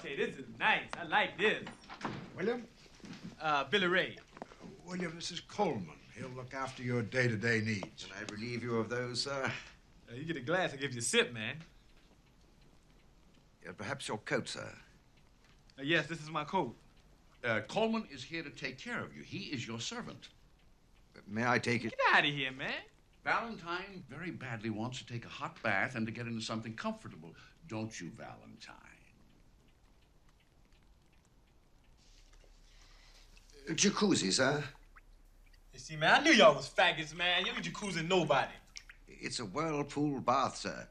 Forte, this is nice. I like this. William? Billy Ray. William, this is Coleman. He'll look after your day-to-day needs. Can I relieve you of those, sir? You get a glass, I'll give you a sip, man. Yeah, perhaps your coat, sir. Yes, this is my coat. Coleman is here to take care of you. He is your servant. May I take it? Get out of here, man. Valentine very badly wants to take a hot bath and to get into something comfortable. Don't you, Valentine? Jacuzzi, sir. You see, man, I knew y'all was faggots, man. You ain't jacuzzi nobody. It's a whirlpool bath, sir.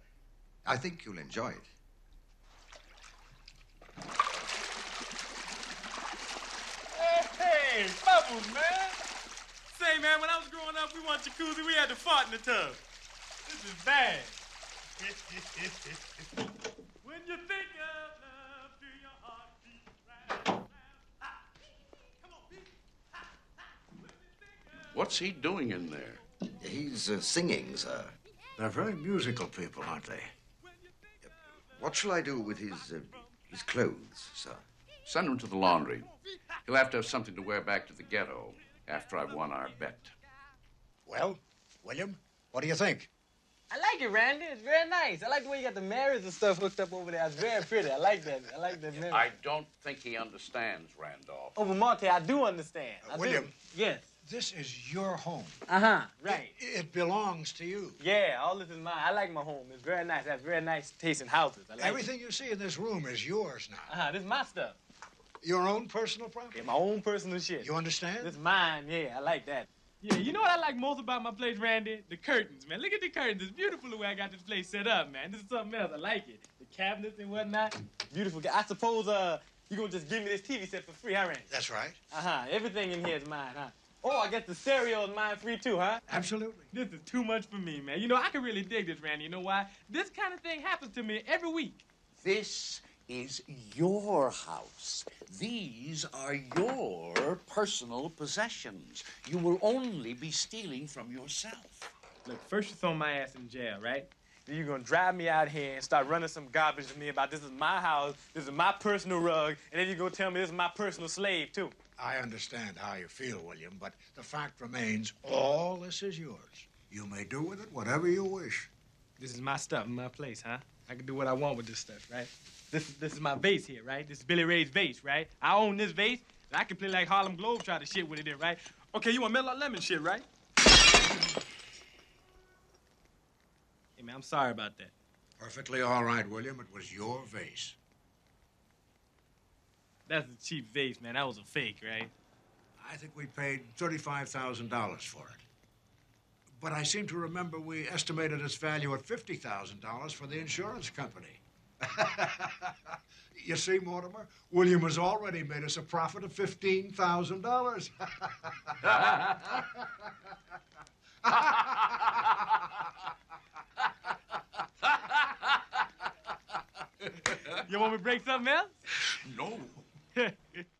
I think you'll enjoy it. Hey, bubbles, man. Say, man, when I was growing up, we wanted jacuzzi. We had to fart in the tub. This is bad. When you think of love, do your heart beat round, ah. Come on, beat. Ha, ha. When you think of... What's he doing in there? He's singing, sir. They're very musical people, aren't they? What shall I do with his clothes, sir? Send him to the laundry. He'll have to have something to wear back to the ghetto after I've won our bet. Well, William, what do you think? I like it, Randy. It's very nice. I like the way you got the mirrors and stuff hooked up over there. It's very pretty. I like that. I like that mirror. I don't think he understands, Randolph. Oh, but Monte, I do understand. William. Yes. This is your home. Uh-huh, right. It belongs to you. Yeah, all this is mine. I like my home. It's very nice. I have very nice tasting houses. I like everything you see in this room is yours now. Uh-huh, this is my stuff. Your own personal property? Yeah, my own personal shit. You understand? This is mine, yeah, I like that. Yeah, you know what I like most about my place, Randy? The curtains, man. Look at the curtains. It's beautiful the way I got this place set up, man. This is something else. I like it. The cabinets and whatnot. Beautiful. I suppose you're going to just give me this TV set for free, huh, Randy? That's right. Uh-huh. Everything in here is mine, huh? Oh, I guess the stereo is mine free, too, huh? Absolutely. This is too much for me, man. You know, I can really dig this, Randy. You know why? This kind of thing happens to me every week. This is your house. These are your personal possessions. You will only be stealing from yourself. Look, first you throw my ass in jail, right? Then you're going to drive me out here and start running some garbage to me about this is my house, this is my personal rug, and then you're going to tell me this is my personal slave, too. I understand how you feel, William, but the fact remains all this is yours. You may do with it whatever you wish. This is my stuff, my place, huh? I can do what I want with this stuff, right? This is my vase here, right? This is Billy Ray's vase, right? I own this vase, and I can play like Harlem Globe try to shit with it in, right? Okay, you want Mellow Lemon shit, right? Hey, man, I'm sorry about that. Perfectly all right, William. It was your vase. That's a cheap vase, man. That was a fake, right? I think we paid $35,000 for it. But I seem to remember we estimated its value at $50,000 for the insurance company. You see, Mortimer, William has already made us a profit of $15,000. You want me to break something else? No.